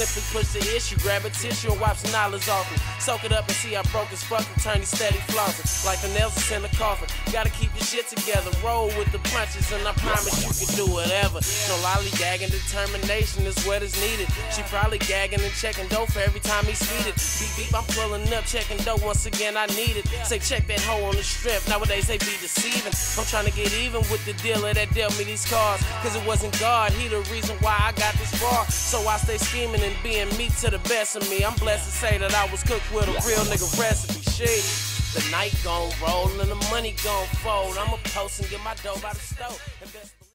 Simply push the issue, grab a tissue and watch the knowledge off me. Soak it up and see how broke as fuck and turn steady flossing. Like the nails is in the coffin. Gotta keep your shit together, roll with the punches, and I promise you can do whatever. No lollygagging, determination is what is needed. She probably gagging and checking dough for every time he's seated. Beep beep, I'm pulling up, checking dough once again, I need it. Say check that hoe on the strip, nowadays they be deceiving. I'm trying to get even with the dealer that dealt me these cars. Cause it wasn't God, he the reason why I got this bar. So I stay scheming and being me to the best of me. I'm blessed to say that I was cooked with a real nigga recipe. Shit, the night gon' roll and the money gon' fold. I'ma post and get my dough by the stove.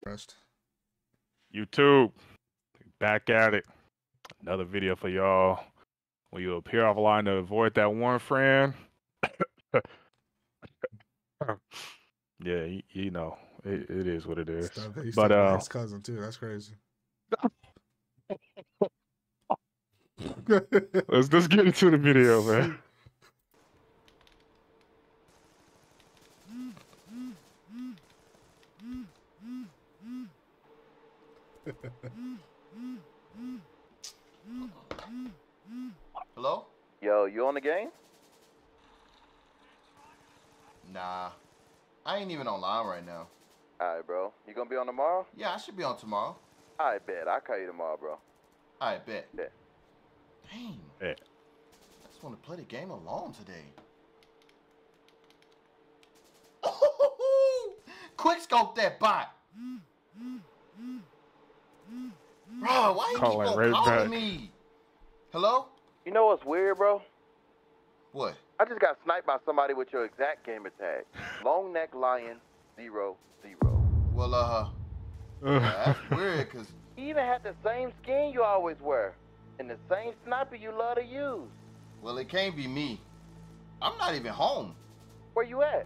Rest. YouTube, back at it. Another video for y'all. When you appear offline to avoid that one friend. Yeah, you know, it is what it is. He's but his cousin too. That's crazy. Let's just get into the video, man. Hello? Yo, you on the game? Nah. I ain't even online right now. Alright, bro. You gonna be on tomorrow? Yeah, I should be on tomorrow. I bet. I'll call you tomorrow, bro. I bet. Yeah. Dang. Yeah. I just want to play the game alone today. Quick scope that bot. Bro, why you keep on calling me? Hello? You know what's weird, bro? What? I just got sniped by somebody with your exact gamer tag. Long neck lion 00. Well, that's weird, cause you even had the same skin you always wear, and the same sniper you love to use. Well, it can't be me. I'm not even home. Where you at?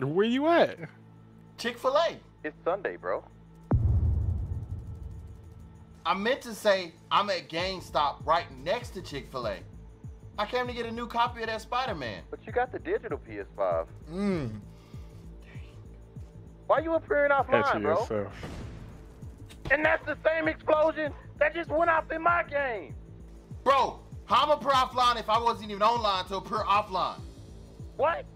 Where you at? Chick-fil-A. It's Sunday, bro. I meant to say I'm at GameStop right next to Chick-fil-A. I came to get a new copy of that Spider-Man. But you got the digital PS5. Why you appearing offline, bro? Yourself. And that's the same explosion that just went off in my game. Bro, how am I appear offline if I wasn't even online to appear offline? What?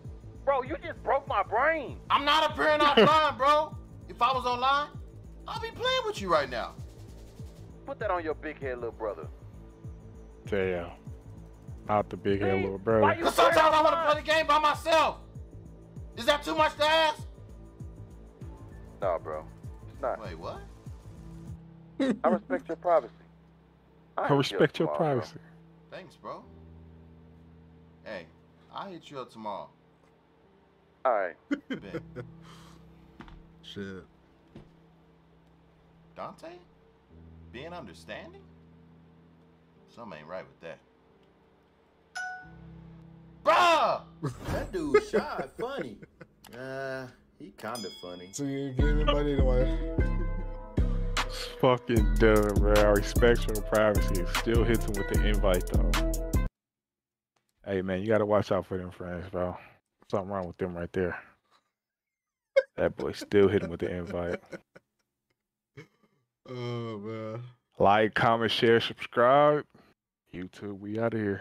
Bro, you just broke my brain. I'm not appearing offline, bro. If I was online, I'd be playing with you right now. Put that on your big head, little brother. Damn. Not the big head little brother. Because sometimes I want to play the game by myself. Is that too much to ask? Nah, bro. It's not. Wait, what? I respect your privacy. I respect your privacy. Bro. Thanks, bro. Hey, I'll hit you up tomorrow. All right. Shit. Dante? Being understanding? Something ain't right with that. Bruh! That dude shy funny. He kinda funny. So you give anybody the wife. Fucking dumb, bro. I respect your privacy. Still hits him with the invite though. Hey man, you gotta watch out for them friends, bro. Something wrong with them right there. That boy still hit him with the invite. Oh man. Like, comment, share, subscribe. YouTube, we out of here.